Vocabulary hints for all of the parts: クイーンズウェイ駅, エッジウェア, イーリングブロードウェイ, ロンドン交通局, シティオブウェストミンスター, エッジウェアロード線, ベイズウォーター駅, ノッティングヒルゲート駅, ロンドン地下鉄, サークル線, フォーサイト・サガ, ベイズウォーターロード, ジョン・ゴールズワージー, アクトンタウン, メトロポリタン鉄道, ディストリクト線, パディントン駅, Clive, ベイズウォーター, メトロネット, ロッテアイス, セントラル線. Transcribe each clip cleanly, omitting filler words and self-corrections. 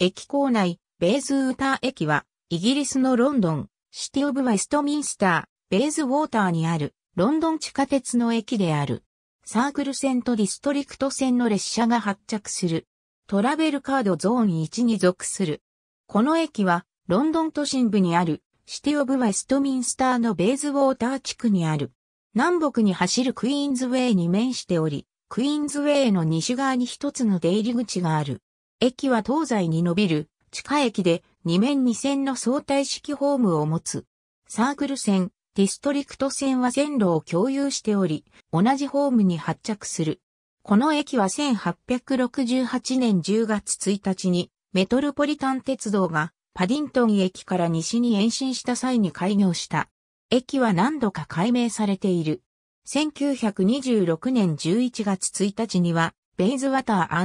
駅構内、ベイズウォーター駅は、イギリスのロンドン、シティオブウェストミンスター、ベイズウォーターにある、ロンドン地下鉄の駅である。サークル線とディストリクト線の列車が発着する。トラベルカードゾーン1に属する。この駅は、ロンドン都心部にある、シティオブウェストミンスターのベイズウォーター地区にある。南北に走るクイーンズウェイに面しており、クイーンズウェイの西側に一つの出入り口がある。駅は東西に伸びる地下駅で2面2線の相対式ホームを持つ。サークル線、ディストリクト線は線路を共有しており、同じホームに発着する。この駅は1868年10月1日にメトロポリタン鉄道がパディントン駅から西に延伸した際に開業した。駅は何度か改名されている。1926年11月1日には、ベイズワター&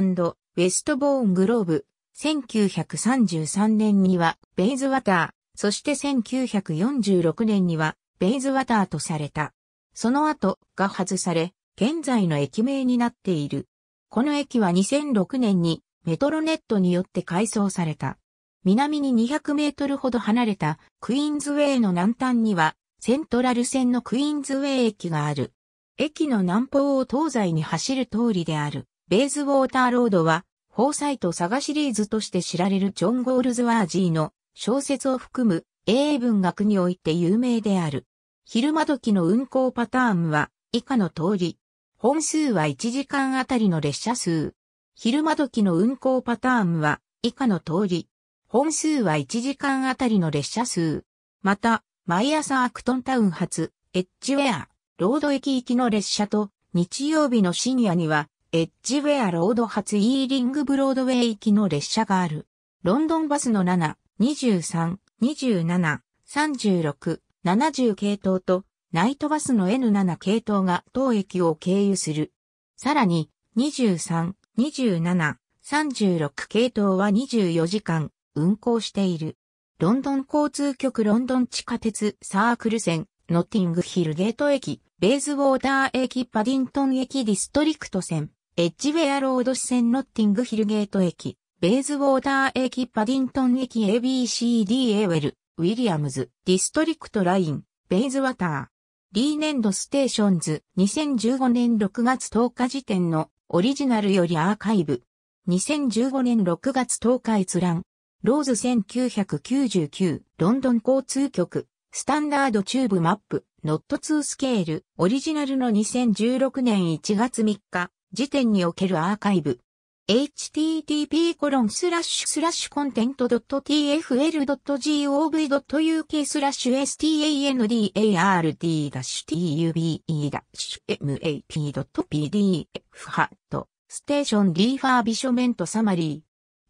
ウェストボーングローブ、1933年には、ベイズワター、そして1946年には、ベイズワターとされた。その後、が外され、現在の駅名になっている。この駅は2006年に、メトロネットによって改装された。南に200メートルほど離れた、クイーンズウェイの南端には、セントラル線のクイーンズウェイ駅がある。駅の南方を東西に走る通りである。ベイズウォーターロードは、フォーサイト・サガシリーズとして知られるジョン・ゴールズワージーの小説を含む英文学において有名である。昼間時の運行パターンは以下の通り。本数は1時間あたりの列車数。昼間時の運行パターンは以下の通り。本数は1時間あたりの列車数。また、毎朝アクトンタウン発、エッジウェア、ロード駅行きの列車と、日曜日の深夜には、エッジウェアロード発イーリングブロードウェイ行きの列車がある。ロンドンバスの7、23、27、36、70系統と、ナイトバスの N7 系統が当駅を経由する。さらに、23、27、36系統は24時間運行している。ロンドン交通局ロンドン地下鉄サークル線、ノッティングヒルゲート駅、ベイズウォーター駅、パディントン駅ディストリクト線、エッジウェアロード線ノッティングヒルゲート駅、ベイズウォーター駅、パディントン駅 ABCD エウェル、ウィリアムズ、ディストリクトライン、ベイズワター、リーネンドステーションズ、2015年6月10日時点のオリジナルよりアーカイブ、2015年6月10日閲覧、ローズ1999、ロンドン交通局、スタンダードチューブマップ、ノット2スケール、オリジナルの2016年1月3日、時点におけるアーカイブ。http://content.tfl.gov.uk/standard-map.pdf@ ステーションリファービショメントサマリー。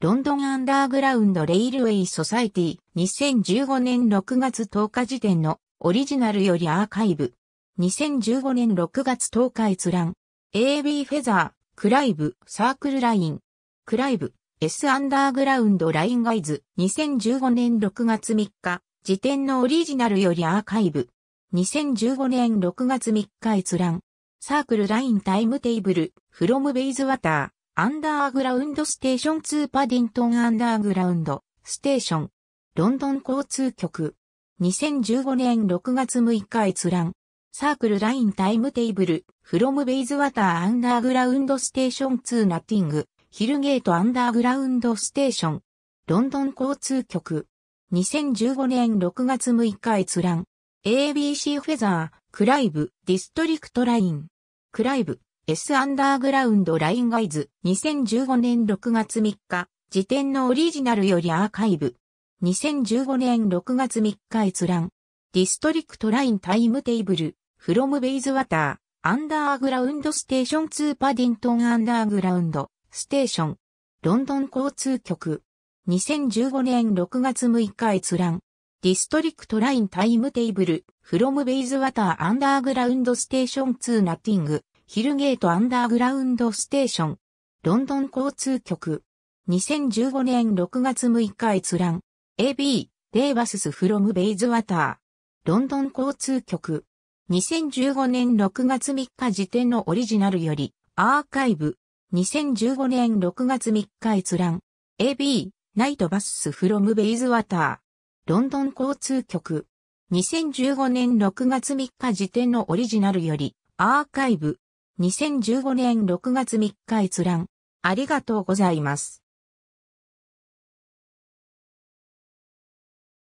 ロンドンアンダーグラウンドレイルウェイソサイティ2015年6月10日時点のオリジナルよりアーカイブ2015年6月10日閲覧 A.B. Feather、Clive、サークルライン Clive、S アンダーグラウンドラインガイズ2015年6月3日時点のオリジナルよりアーカイブ2015年6月3日閲覧サークルラインタイムテーブル from ベイズワターアンダーグラウンドステーション2パディントンアンダーグラウンドステーションロンドン交通局2015年6月6日閲覧サークルラインタイムテーブル from ベイズワターアンダーグラウンドステーション2ナッティングヒルゲートアンダーグラウンドステーションロンドン交通局2015年6月6日閲覧 ABC フェザークライブディストリクトラインクライブS アンダーグラウンドラインガイズ2015年6月3日時点のオリジナルよりアーカイブ2015年6月3日閲覧ディストリクトラインタイムテーブル from ベイズワターアンダーグラウンドステーション2パディントンアンダーグラウンドステーションロンドン交通局2015年6月6日閲覧ディストリクトラインタイムテーブル from ベイズワターアンダーグラウンドステーション2ナッティングヒルゲートアンダーグラウンドステーション、ロンドン交通局、2015年6月6日閲覧、A.B. デーバススフロムベイズワター、ロンドン交通局、2015年6月3日時点のオリジナルより、アーカイブ、2015年6月3日閲覧、A.B. ナイトバスフロムベイズワター。ロンドン交通局。2015年6月3日時点のオリジナルより、アーカイブ。2015年6月3日閲覧。ありがとうございます。